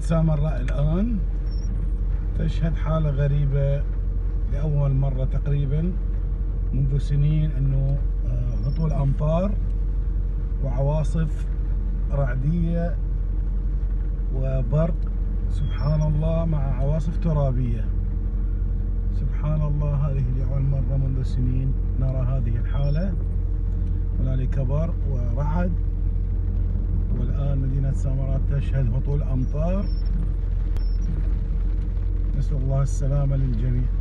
سامراء الآن تشهد حالة غريبة لأول مرة تقريبا منذ سنين، أنه هطول أمطار وعواصف رعدية وبرق سبحان الله مع عواصف ترابية. سبحان الله، هذه لأول مرة منذ سنين نرى هذه الحالة. هنالك برق ورعد، والآن مدينة سامراء تشهد هطول أمطار. نسأل الله السلامة للجميع.